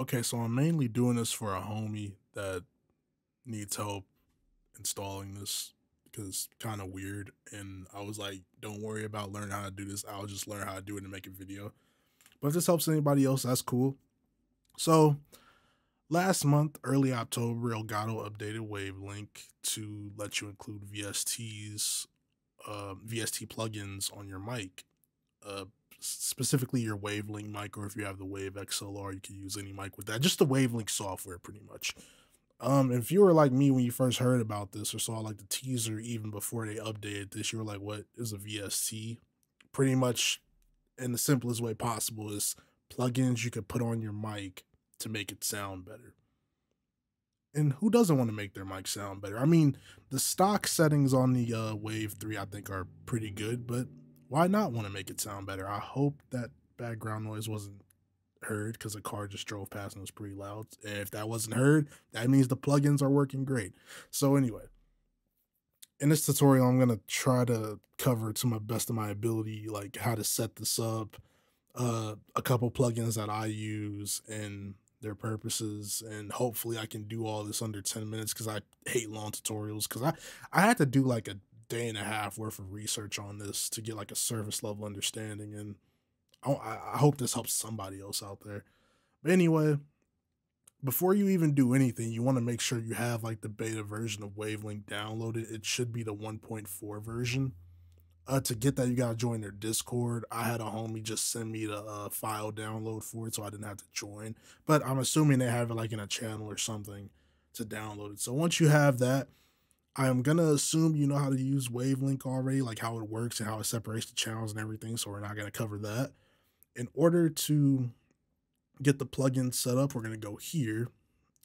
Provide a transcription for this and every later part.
Okay, so I'm mainly doing this for a homie that needs help installing this because it's kind of weird. And I was like, don't worry about learning how to do this. I'll just learn how to do it and make a video. But if this helps anybody else, that's cool. So last month, early October, Elgato updated Wave Link to let you include VST plugins on your mic. Specifically your Wave Link mic, or if you have the Wave XLR, you can use any mic with that. Just the Wave Link software, pretty much. If you were like me when you first heard about this or saw like the teaser even before they updated this, you were like, what is a VST? Pretty much in the simplest way possible is plugins you could put on your mic to make it sound better. And who doesn't want to make their mic sound better? I mean, the stock settings on the Wave 3 I think are pretty good, but why not want to make it sound better? I hope that background noise wasn't heard because a car just drove past and was pretty loud. And if that wasn't heard, that means the plugins are working great. So anyway, in this tutorial, I'm going to try to cover to my best of my ability, like how to set this up, a couple plugins that I use and their purposes. And hopefully I can do all this under 10 minutes because I hate long tutorials, because I had to do like a day and a half worth of research on this to get like a service level understanding, and I hope this helps somebody else out there. But anyway, before you even do anything, you want to make sure you have like the beta version of Wave Link downloaded. It should be the 1.4 version. To get that, you gotta join their Discord. I had a homie just send me the file download for it, so I didn't have to join, but I'm assuming they have it like in a channel or something to download it. So once you have that, I'm going to assume you know how to use Wave Link already, like how it works and how it separates the channels and everything, so we're not going to cover that. In order to get the plugin set up, we're going to go here.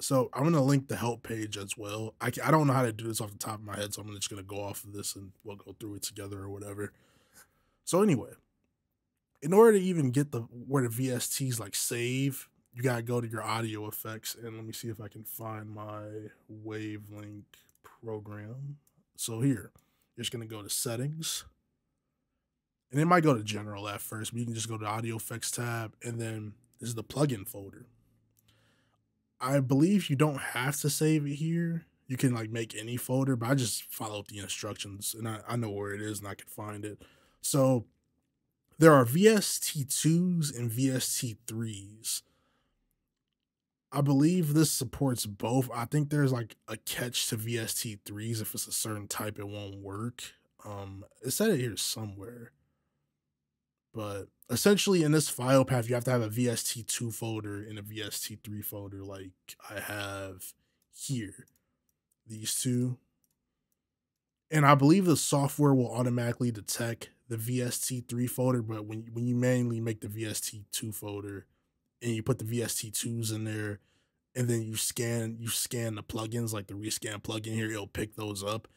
So I'm going to link the help page as well. I don't know how to do this off the top of my head, so I'm just going to go off of this and we'll go through it together or whatever. So anyway, in order to even get where the VSTs like save, you got to go to your audio effects, and let me see if I can find my Wave Link program. So here, you're just going to go to settings, and it might go to general at first, but you can just go to audio effects tab, and then this is the plugin folder. I believe you don't have to save it here. You can like make any folder, but I just followed the instructions and I know where it is and I can find it. So there are VST2s and VST3s. I believe this supports both. I think there's like a catch to VST3s. If it's a certain type, it won't work. It said it here somewhere. But essentially in this file path, you have to have a VST2 folder and a VST3 folder like I have here. These two. And I believe the software will automatically detect the VST3 folder, but when you manually make the VST2 folder, and you put the VST2s in there, and then you scan the plugins, like the rescan plugin here, it'll pick those up.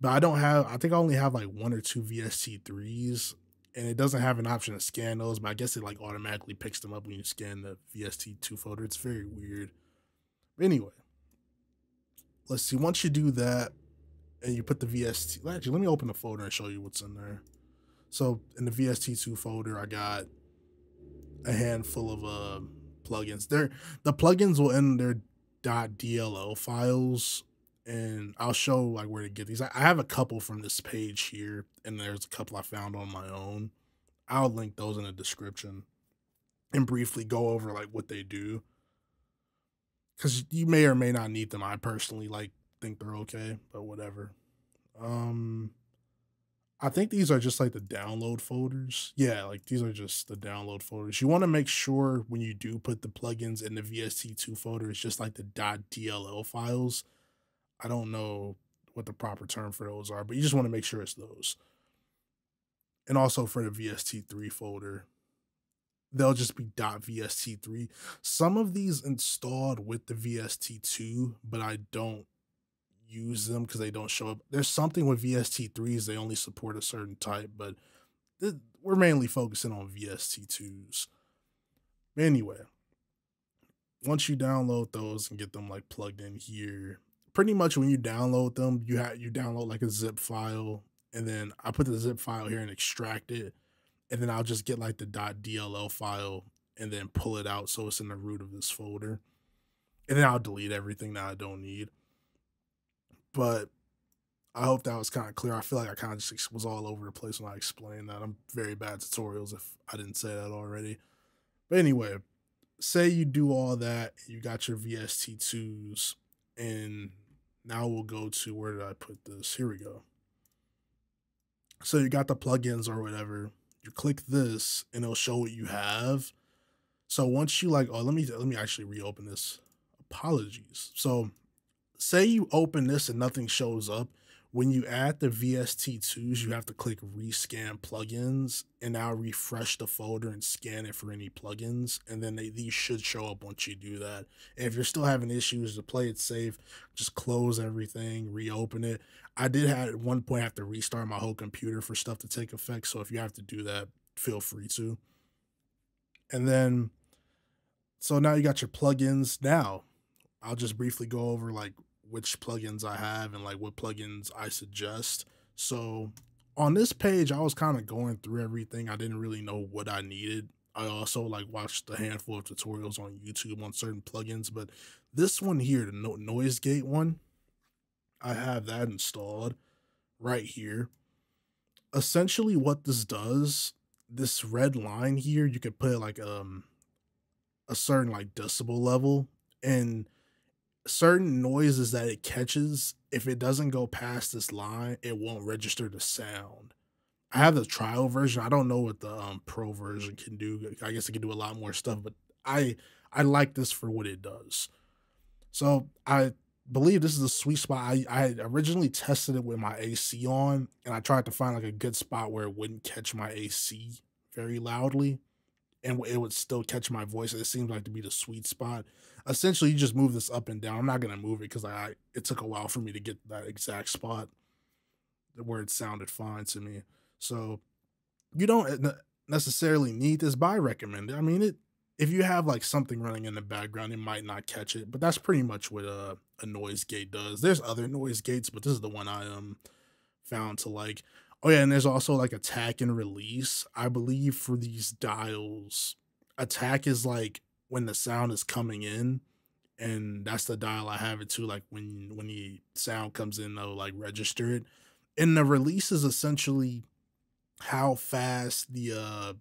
But I think I only have like one or two VST3s, and it doesn't have an option to scan those, but I guess it like automatically picks them up when you scan the VST2 folder. It's very weird. But anyway, let's see. Once you do that, and you put the actually, let me open the folder and show you what's in there. So in the VST2 folder, I got a handful of plugins. The plugins will end their .dll files, and I'll show like where to get these. I have a couple from this page here, and there's a couple I found on my own. I'll link those in the description and briefly go over like what they do, because you may or may not need them. I personally like think they're okay, but whatever. I think these are just like the download folders. Yeah, like these are just the download folders. You want to make sure when you do put the plugins in the VST2 folder, it's just like the .dll files. I don't know what the proper term for those are, but you just want to make sure it's those. And also for the VST3 folder, they'll just be .vst3. Some of these installed with the VST2, but I don't use them because they don't show up. There's something with VST3s, they only support a certain type, but we're mainly focusing on VST2s. Anyway, once you download those and get them like plugged in here, pretty much when you download them, you download like a zip file, and then I put the zip file here and extract it, and then I'll just get like the .dll file and then pull it out so it's in the root of this folder. And then I'll delete everything that I don't need. But I hope that was kind of clear. I feel like I kind of just was all over the place when I explained that. I'm very bad at tutorials if I didn't say that already. But anyway, say you do all that, you got your VST2s, and now we'll go to, where did I put this? Here we go. So you got the plugins or whatever. You click this and it'll show what you have. So once you like, oh, let me actually reopen this. Apologies. So say you open this and nothing shows up. When you add the VST2s, you have to click rescan plugins, and now refresh the folder and scan it for any plugins. And then these should show up once you do that. And if you're still having issues, to play it safe, just close everything, reopen it. I did have, at one point, have to restart my whole computer for stuff to take effect. So if you have to do that, feel free to. And then, so now you got your plugins. Now I'll just briefly go over like which plugins I have and like what plugins I suggest. So on this page, I was kind of going through everything. I didn't really know what I needed. I also like watched a handful of tutorials on YouTube on certain plugins, but this one here, the noise gate one, I have that installed right here. Essentially what this does, this red line here, you could put like a certain like decibel level, and certain noises that it catches, if it doesn't go past this line, it won't register the sound. I have the trial version. I don't know what the pro version can do. I guess it can do a lot more stuff, but I like this for what it does. So I believe this is the sweet spot. I originally tested it with my AC on, and I tried to find like a good spot where it wouldn't catch my AC very loudly, and it would still catch my voice. It seems like to be the sweet spot. Essentially, you just move this up and down. I'm not going to move it because it took a while for me to get that exact spot where it sounded fine to me. So you don't necessarily need this, but I recommend it. I mean, if you have like something running in the background, it might not catch it, but that's pretty much what a noise gate does. There's other noise gates, but this is the one I found to like. Oh yeah, and there's also like attack and release. I believe for these dials, attack is like when the sound is coming in, and that's the dial I have it to, like when the sound comes in, they'll like register it. And the release is essentially how fast the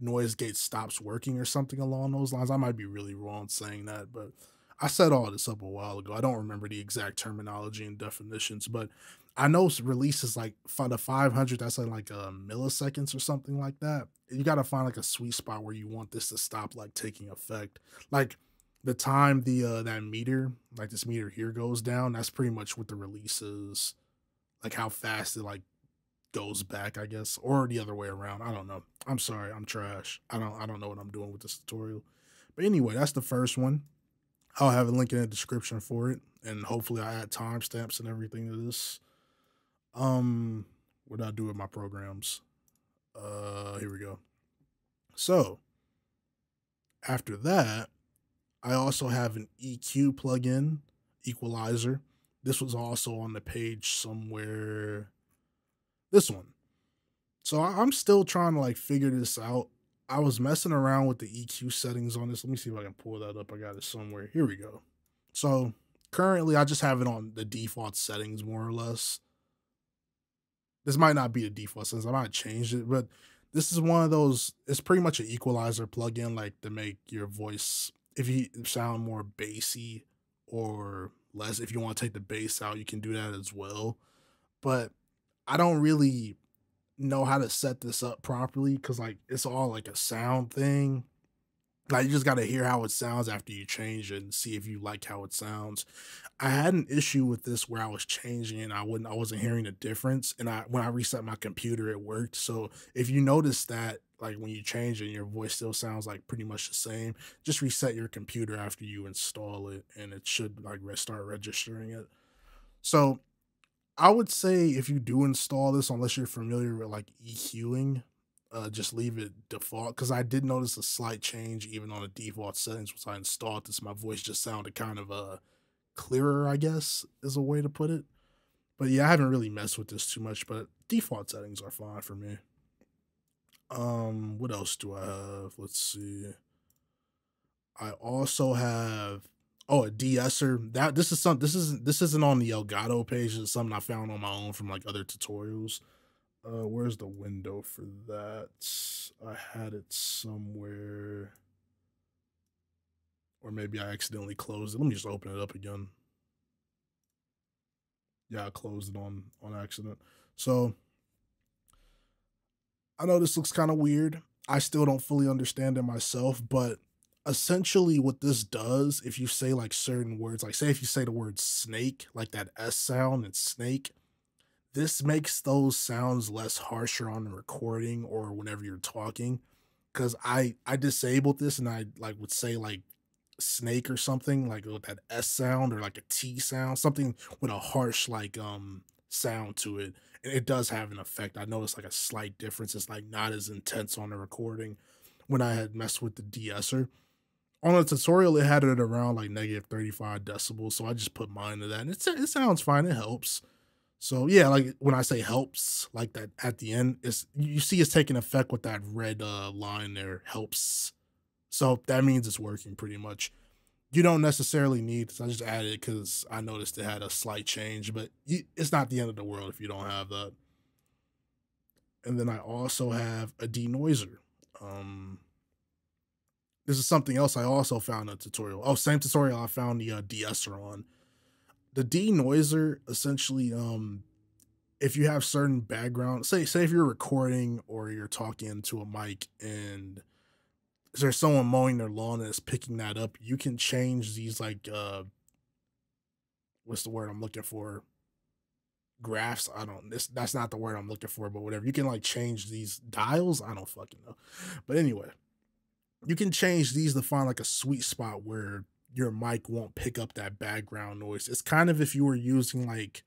noise gate stops working or something along those lines. I might be really wrong saying that, but I set all this up a while ago. I don't remember the exact terminology and definitions, but I know release is like the 500, that's like milliseconds or something like that. You got to find like a sweet spot where you want this to stop like taking effect. Like the time the that meter, like this meter here goes down, that's pretty much what the release is. Like how fast it like goes back, I guess, or the other way around. I don't know. I'm sorry, I'm trash. I don't know what I'm doing with this tutorial. But anyway, that's the first one. I'll have a link in the description for it, and hopefully I add timestamps and everything to this. What do I do with my programs? Here we go. So after that, I also have an EQ plugin, equalizer. This was also on the page somewhere. This one. So I'm still trying to like figure this out. I was messing around with the EQ settings on this. Let me see if I can pull that up. I got it somewhere. Here we go. So currently I just have it on the default settings more or less. This might not be a default settings. I might change it, but this is one of those, it's pretty much an equalizer plugin, like to make your voice, if you sound more bassy or less, if you want to take the bass out, you can do that as well. But I don't really know how to set this up properly, because like it's all like a sound thing. Like you just got to hear how it sounds after you change it and see if you like how it sounds. I had an issue with this where I was changing and I wasn't hearing the difference, and when I reset my computer, it worked. So if you notice that like when you change it, your voice still sounds like pretty much the same, just reset your computer after you install it and it should like start registering it. So I would say if you do install this, unless you're familiar with like EQing, just leave it default, because I did notice a slight change even on the default settings. Once I installed this, my voice just sounded kind of clearer, I guess is a way to put it. But yeah, I haven't really messed with this too much, but default settings are fine for me. What else do I have? Let's see. I also have a de-esser. That this is something, this isn't on the Elgato page. It's something I found on my own from like other tutorials. Where's the window for that? I had it somewhere. Or maybe I accidentally closed it. Let me just open it up again. Yeah, I closed it on accident. So I know this looks kind of weird. I still don't fully understand it myself, but essentially what this does, if you say like certain words, like say if you say the word snake, like that S sound, it's snake. This makes those sounds less harsher on the recording or whenever you're talking. Cause I disabled this and I like would say like snake or something, like with that S sound or like a T sound, something with a harsh like sound to it. And it does have an effect. I noticed like a slight difference. It's like not as intense on the recording when I had messed with the de-esser. On a tutorial, it had it around like negative 35 decibels. So I just put mine to that and it sounds fine. It helps. So yeah, like when I say helps, like that at the end, you see it's taking effect with that red line there, helps. So that means it's working pretty much. You don't necessarily need this. I just added it because I noticed it had a slight change, but it's not the end of the world if you don't have that. And then I also have a denoiser. This is something else I also found in a tutorial. Oh, same tutorial I found the de-esser on. The denoiser essentially, if you have certain background, say if you're recording or you're talking to a mic and there's someone mowing their lawn and it's picking that up, you can change these like, what's the word I'm looking for? Graphs. That's not the word I'm looking for, but whatever. You can like change these dials. I don't fucking know. But anyway, you can change these to find like a sweet spot where your mic won't pick up that background noise. It's kind of if you were using like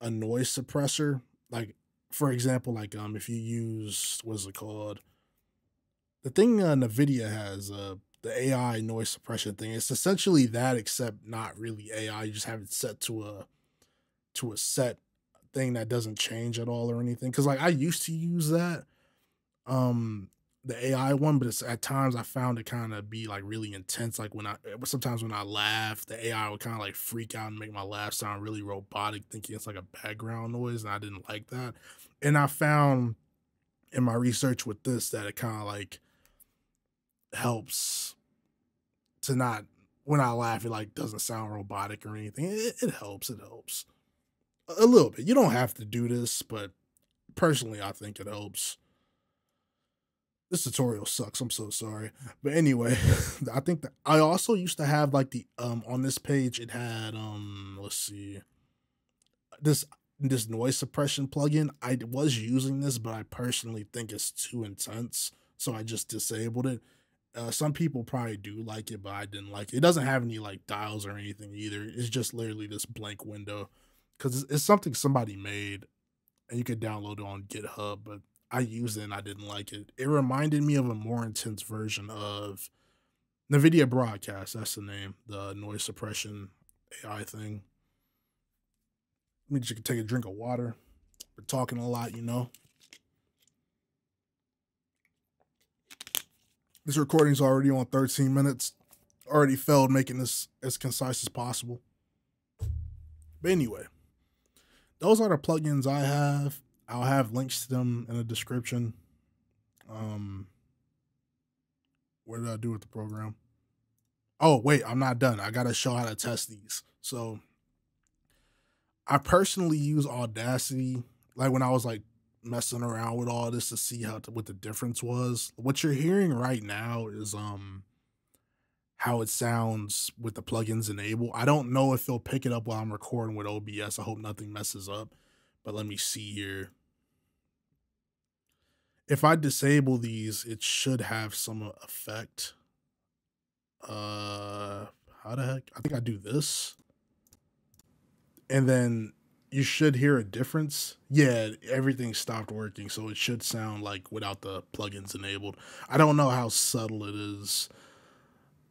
a noise suppressor, like for example, like if you use, what's it called? The thing NVIDIA has, the AI noise suppression thing. It's essentially that, except not really AI. You just have it set to a set thing that doesn't change at all or anything. Cause like I used to use that, the AI one, but it's at times I found it kind of be like really intense. Like sometimes when I laugh, the AI would kind of like freak out and make my laugh sound really robotic, thinking it's like a background noise. And I didn't like that. And I found in my research with this that it kind of like helps to not, when I laugh, it like doesn't sound robotic or anything. It helps a little bit. You don't have to do this, but personally, I think it helps. This tutorial sucks. I'm so sorry. But anyway, I think that I also used to have like the, on this page, it had, let's see, this noise suppression plugin. I was using this, but I personally think it's too intense. So I just disabled it. Some people probably do like it, but I didn't like it. It doesn't have any like dials or anything either. It's just literally this blank window because it's something somebody made and you could download it on GitHub, but I used it and I didn't like it. It reminded me of a more intense version of NVIDIA Broadcast. That's the name, the noise suppression AI thing. Let me just take a drink of water. We're talking a lot, you know. This recording's already on 13 minutes. Already failed making this as concise as possible. But anyway, those are the plugins I have. I'll have links to them in the description. What did I do with the program? Oh, wait, I'm not done. I got to show how to test these. So I personally use Audacity, like when I was like messing around with all this to see what the difference was. What you're hearing right now is how it sounds with the plugins enabled. I don't know if they'll pick it up while I'm recording with OBS. I hope nothing messes up, but let me see here. If I disable these, it should have some effect. How the heck? I think I do this. And then you should hear a difference. Yeah, everything stopped working, so it should sound like without the plugins enabled. I don't know how subtle it is,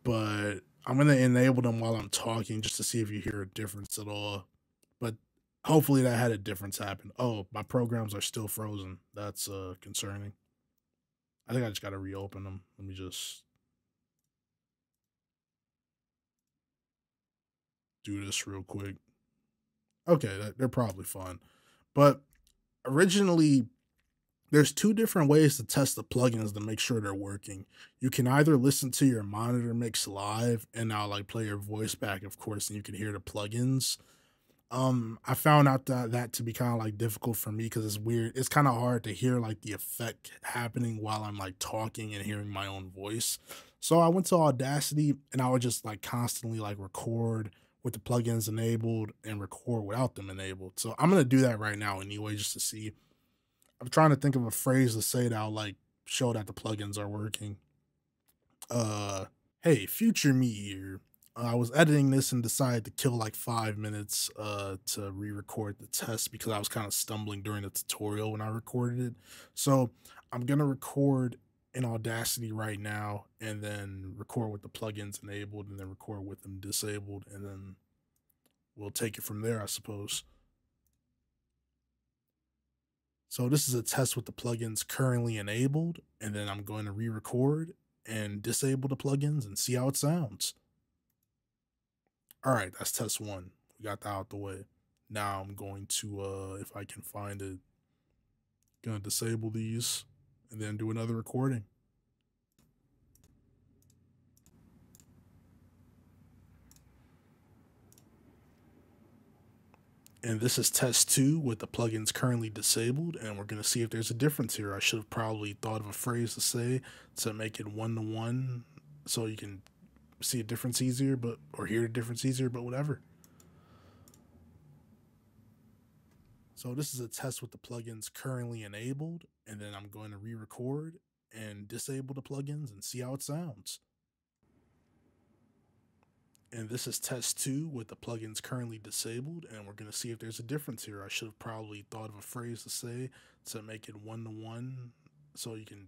but I'm going to enable them while I'm talking just to see if you hear a difference at all. But hopefully that had a difference happen. Oh, my programs are still frozen. That's concerning. I think I just got to reopen them. Let me just do this real quick. Okay, they're probably fine. But originally, there's two different ways to test the plugins to make sure they're working. You can either listen to your monitor mix live, and I'll like play your voice back, of course, and you can hear the plugins. I found out that to be kind of like difficult for me because it's weird. It's kind of hard to hear like the effect happening while I'm like talking and hearing my own voice. So I went to Audacity and I would just like constantly like record with the plugins enabled and record without them enabled. So I'm going to do that right now anyway, just to see. I'm trying to think of a phrase to say that'll like show that the plugins are working. Hey, future me here. I was editing this and decided to kill like 5 minutes to re-record the test because I was kind of stumbling during the tutorial when I recorded it. So I'm going to record in Audacity right now and then record with the plugins enabled and then record with them disabled. And then we'll take it from there, I suppose. So this is a test with the plugins currently enabled. And then I'm going to re-record and disable the plugins and see how it sounds. All right, that's test one. We got that out the way. Now I'm going to, if I can find it, gonna disable these and then do another recording. And this is test two with the plugins currently disabled, and we're gonna see if there's a difference here. I should have probably thought of a phrase to say to make it one-to-one so you can see a difference easier, but or hear a difference easier, but whatever. So this is a test with the plugins currently enabled, and then I'm going to re-record and disable the plugins and see how it sounds. And this is test two with the plugins currently disabled, and we're going to see if there's a difference here. I should have probably thought of a phrase to say to make it one-to-one so you can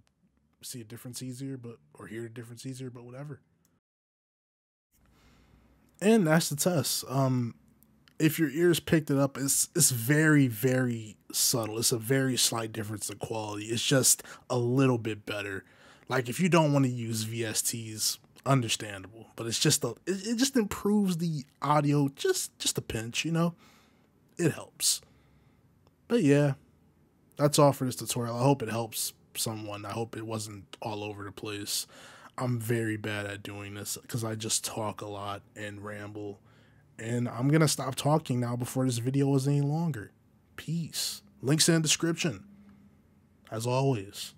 see a difference easier, but or hear a difference easier, but whatever. And that's the test. If your ears picked it up, it's very, very subtle. It's a very slight difference in quality. It's just a little bit better. Like if you don't want to use VSTs, understandable. But it's just it just improves the audio just a pinch, you know. It helps. But yeah, that's all for this tutorial. I hope it helps someone. I hope it wasn't all over the place. I'm very bad at doing this because I just talk a lot and ramble, and I'm going to stop talking now before this video is any longer. Peace. Links in the description. As always.